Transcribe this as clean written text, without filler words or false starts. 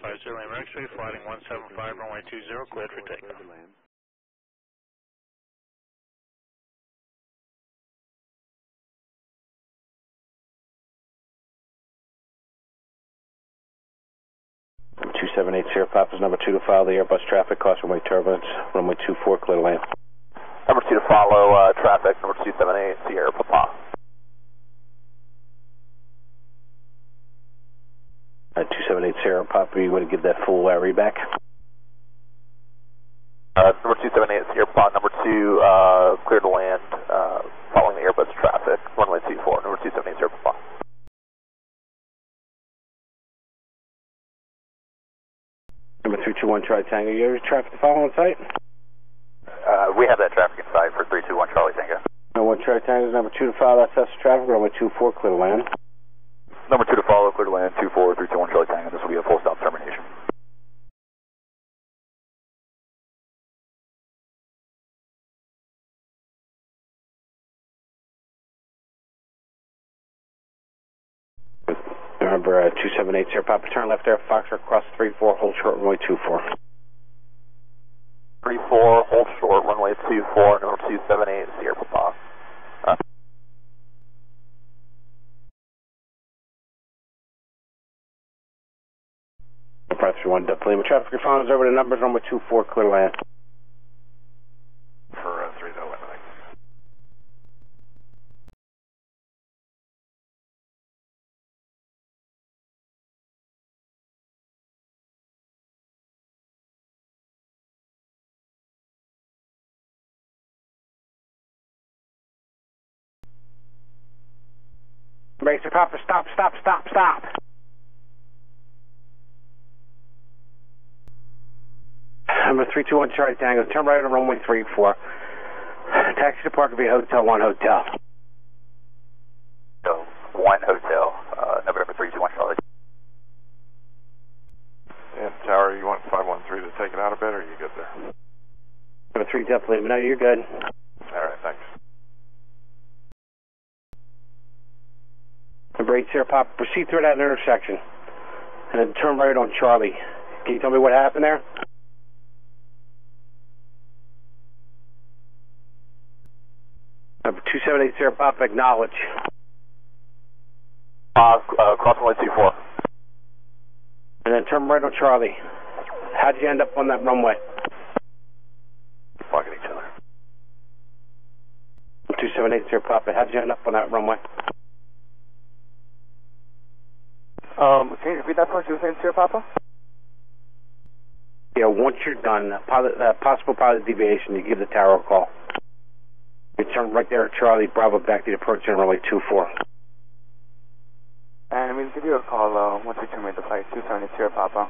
550, Lambert X-ray, flighting 175, runway 20, cleared for takeoff. Seven eight zero Papa is number 2 to follow the Airbus traffic, cause runway turbulence, runway 24, clear to land. Number 2 to follow traffic, number 278 Sierra Papa. All right, 278 Sierra Papa, you want to give that full read back? Number 278 Sierra Papa, number 2, clear to land, following the Airbus traffic, runway 24, number 278 Sierra Papa. Number 321 Charlie Tango, you have traffic to follow on site? We have that traffic in sight for 321 Charlie Tango. Number 1 Charlie Tango, number 2 to follow, that's us traffic, runway 24, clear to land. Number 2 to follow, clear to land, 24, 321 Charlie Tango, this will be a full stop termination. Number 278 Sierra Papa, turn left there, Foxer, cross 34, hold short, runway 24. 34, hold short, runway 24, number 278 Sierra Papa. Number 531, Delta Lima, traffic, your phone is over to numbers, runway 24, clear land. For 3019. Racer Papa, stop, stop, stop, stop. Number 321 Charlie Tango, turn right on runway 34. Taxi to park via Hotel 1 Hotel. Hotel 1 Hotel, number 321 Charlie. And Tower, you want 513 to take it out a bit, or are you good there? Number 3 definitely, but no, you're good. All right, thanks. Number 8 Sierra Papa, proceed through that intersection and then turn right on Charlie. Can you tell me what happened there? Number 278 Sierra Papa, acknowledge. Cross runway 24. And then turn right on Charlie. How'd you end up on that runway? Fucking each other. 278 Sierra Papa, how'd you end up on that runway? Can you repeat that part you were saying, Sierra Papa? Yeah, once you're done, possible pilot deviation, you give the tower a call. You turn right there at Charlie Bravo, back to the approach on runway 24. And we'll give you a call once we terminate the flight, 270 Sierra Papa.